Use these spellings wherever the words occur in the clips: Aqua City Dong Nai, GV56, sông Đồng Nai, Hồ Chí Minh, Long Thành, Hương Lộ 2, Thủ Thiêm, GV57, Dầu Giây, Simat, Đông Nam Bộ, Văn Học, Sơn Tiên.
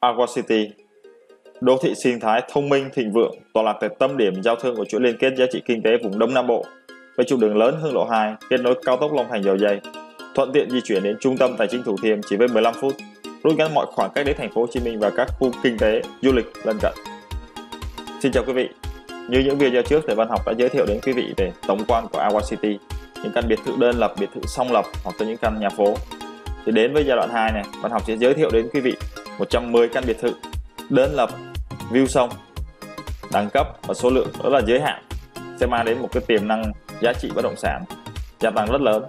Aqua City, đô thị sinh thái thông minh thịnh vượng, tọa lạc tại tâm điểm giao thương của chuỗi liên kết giá trị kinh tế vùng Đông Nam Bộ với trục đường lớn Hương Lộ 2 kết nối cao tốc Long Thành Dầu Giây, thuận tiện di chuyển đến trung tâm tài chính Thủ Thiêm chỉ với 15 phút, rút ngắn mọi khoảng cách đến thành phố Hồ Chí Minh và các khu kinh tế, du lịch lân cận. Xin chào quý vị. Như những video trước thì Văn Học đã giới thiệu đến quý vị về tổng quan của Aqua City, những căn biệt thự đơn lập, biệt thự song lập hoặc là những căn nhà phố. Thì đến với giai đoạn 2 này, Văn Học sẽ giới thiệu đến quý vị 110 căn biệt thự đơn lập, view sông, đẳng cấp và số lượng đó là giới hạn, sẽ mang đến một cái tiềm năng giá trị bất động sản gia tăng rất lớn.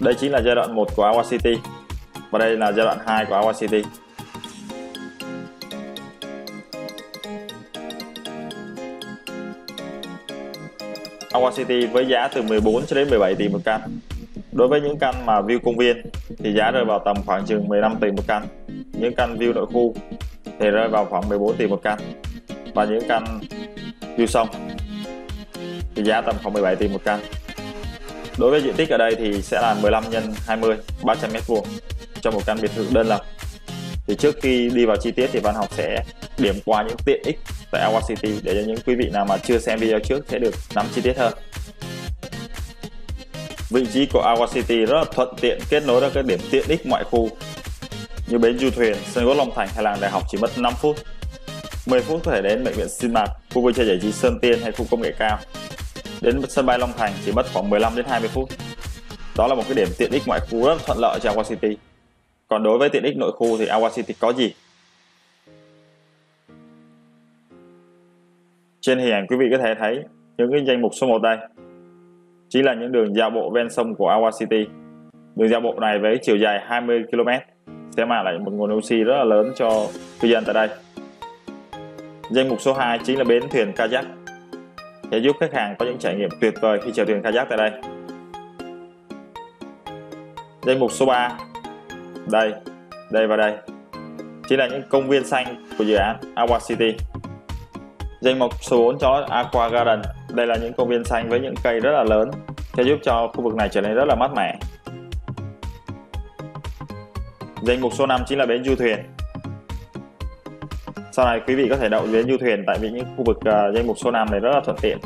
Đây chính là giai đoạn 1 của Aqua City và đây là giai đoạn 2 của Aqua City. Aqua City với giá từ 14 cho đến 17 tỷ một căn. Đối với những căn mà view công viên thì giá rơi vào tầm khoảng chừng 15 tỷ một căn. Những căn view nội khu thì rơi vào khoảng 14 tỷ một căn. Và những căn view sông thì giá tầm khoảng 17 tỷ một căn. Đối với diện tích ở đây thì sẽ là 15 x 20, 300 m² cho một căn biệt thự đơn lập. Thì trước khi đi vào chi tiết thì Văn Học sẽ điểm qua những tiện ích tại Aqua City để cho những quý vị nào mà chưa xem video trước sẽ được nắm chi tiết hơn. Vị trí của Aqua City rất là thuận tiện kết nối ra các điểm tiện ích ngoại khu như bến du thuyền, sân golf Long Thành hay làng đại học chỉ mất 5 phút. 10 phút có thể đến bệnh viện Simat, khu vui chơi giải trí Sơn Tiên hay khu công nghệ cao. Đến sân bay Long Thành chỉ mất khoảng 15 đến 20 phút. Đó là một cái điểm tiện ích ngoại khu rất thuận lợi cho Aqua City. Còn đối với tiện ích nội khu thì Aqua City có gì? Trên hình ảnh quý vị có thể thấy những cái danh mục số 1 đây chính là những đường dạo bộ ven sông của Aqua City. Đường dạo bộ này với chiều dài 20 km sẽ mang lại một nguồn oxy rất là lớn cho cư dân tại đây. Danh mục số 2 chính là bến thuyền kayak, sẽ giúp khách hàng có những trải nghiệm tuyệt vời khi chèo thuyền kayak tại đây. Danh mục số 3 đây, đây và đây chính là những công viên xanh của dự án Aqua City. Danh mục số 4 cho Aqua Garden, đây là những công viên xanh với những cây rất là lớn, sẽ giúp cho khu vực này trở nên rất là mát mẻ. Danh mục số 5 chính là bến du thuyền. Sau này quý vị có thể đậu bến du thuyền tại vì những khu vực danh mục số 5 này rất là thuận tiện.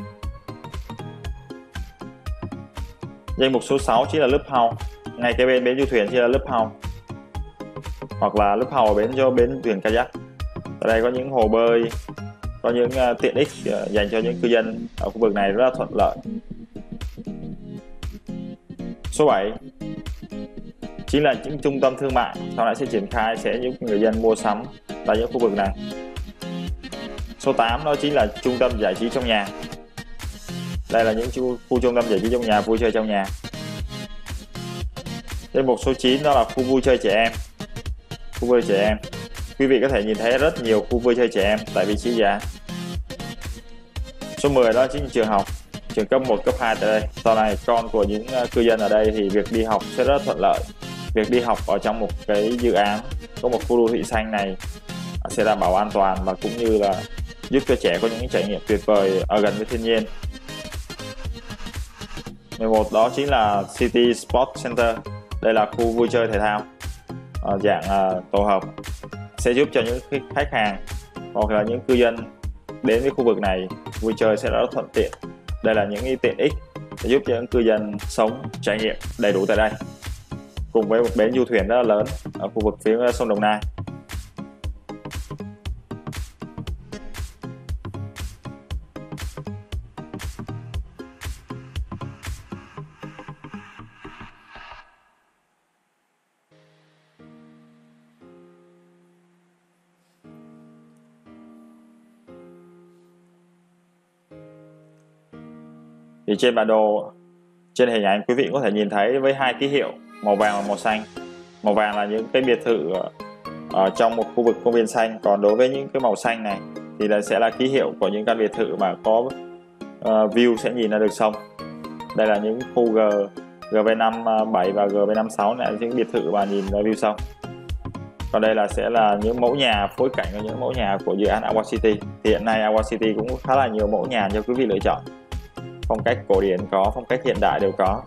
Danh mục số 6 chính là Club House, ngay cái bên bến du thuyền chính là Club House hoặc là Club House ở bến cho bến thuyền kayak. Ở đây có những hồ bơi, có những tiện ích dành cho những cư dân ở khu vực này rất là thuận lợi. Số 7 chính là những trung tâm thương mại sau này sẽ triển khai sẽ giúp người dân mua sắm tại những khu vực này. Số 8 đó chính là trung tâm giải trí trong nhà. Đây là những khu trung tâm giải trí trong nhà, vui chơi trong nhà. Đến mục số 9 đó là khu vui chơi trẻ em. Khu vui chơi trẻ em, quý vị có thể nhìn thấy rất nhiều khu vui chơi trẻ em tại vị trí giá. Số 10 đó chính là trường học, trường cấp 1, cấp 2 tại đây. Sau này con của những cư dân ở đây thì việc đi học sẽ rất thuận lợi. Việc đi học ở trong một cái dự án có một khu đô thị xanh này sẽ đảm bảo an toàn và cũng như là giúp cho trẻ có những trải nghiệm tuyệt vời ở gần với thiên nhiên. 11 đó chính là City Sports Center. Đây là khu vui chơi thể thao dạng tổ hợp, sẽ giúp cho những khách hàng hoặc là những cư dân đến với khu vực này vui chơi sẽ rất thuận tiện. Đây là những tiện ích để giúp cho những cư dân sống trải nghiệm đầy đủ tại đây, cùng với một bến du thuyền rất là lớn ở khu vực phía sông Đồng Nai. Thì trên bản đồ, trên hình ảnh quý vị có thể nhìn thấy với hai ký hiệu màu vàng và màu xanh. Màu vàng là những cái biệt thự ở trong một khu vực công viên xanh, còn đối với những cái màu xanh này thì đây sẽ là ký hiệu của những căn biệt thự mà có view sẽ nhìn ra được sông. Đây là những khu GV57 và GV56 là những biệt thự mà nhìn ra view sông. Còn đây là sẽ là những mẫu nhà phối cảnh và những mẫu nhà của dự án Aqua City. Thì hiện nay Aqua City cũng khá là nhiều mẫu nhà cho quý vị lựa chọn. Phong cách cổ điển có, phong cách hiện đại đều có.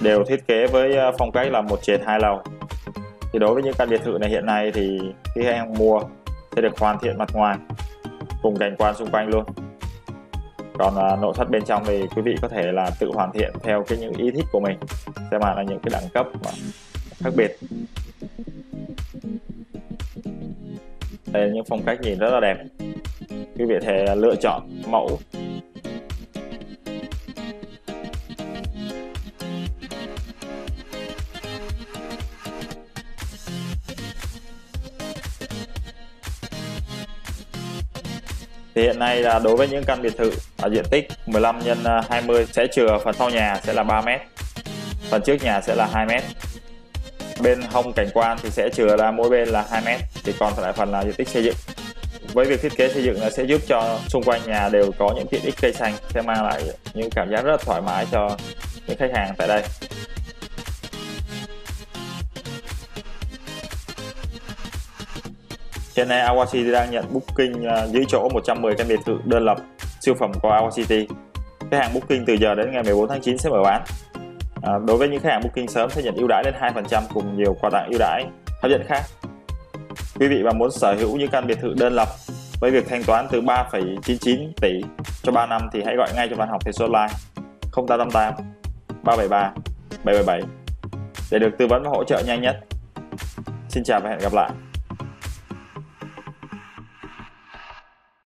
đều thiết kế với phong cách là 1 trệt 2 lầu. Thì đối với những căn biệt thự này hiện nay thì khi khách hàng mua sẽ được hoàn thiện mặt ngoài cùng cảnh quan xung quanh luôn. Còn nội thất bên trong thì quý vị có thể là tự hoàn thiện theo những ý thích của mình, xem là những cái đẳng cấp khác biệt. Đây là những phong cách nhìn rất là đẹp, quý vị có thể lựa chọn mẫu. Thì hiện nay là đối với những căn biệt thự ở diện tích 15 x 20 sẽ chừa phần sau nhà sẽ là 3 m, phần trước nhà sẽ là 2 m, bên hông cảnh quan thì sẽ chừa ra mỗi bên là 2 m, thì còn lại phần là diện tích xây dựng. Với việc thiết kế xây dựng nó sẽ giúp cho xung quanh nhà đều có những tiện ích cây xanh, sẽ mang lại những cảm giác rất thoải mái cho những khách hàng tại đây. Hiện nay Aqua City đang nhận booking dưới chỗ 110 căn biệt thự đơn lập siêu phẩm của Aqua City. Khách hàng booking từ giờ đến ngày 14 tháng 9 sẽ mở bán. Đối với những khách hàng booking sớm sẽ nhận ưu đãi đến 2% cùng nhiều quà tặng ưu đãi hấp dẫn khác. Quý vị mà muốn sở hữu những căn biệt thự đơn lập với việc thanh toán từ 3,99 tỷ cho 3 năm thì hãy gọi ngay cho Văn Học theo số hotline 0888 373 777 để được tư vấn và hỗ trợ nhanh nhất. Xin chào và hẹn gặp lại.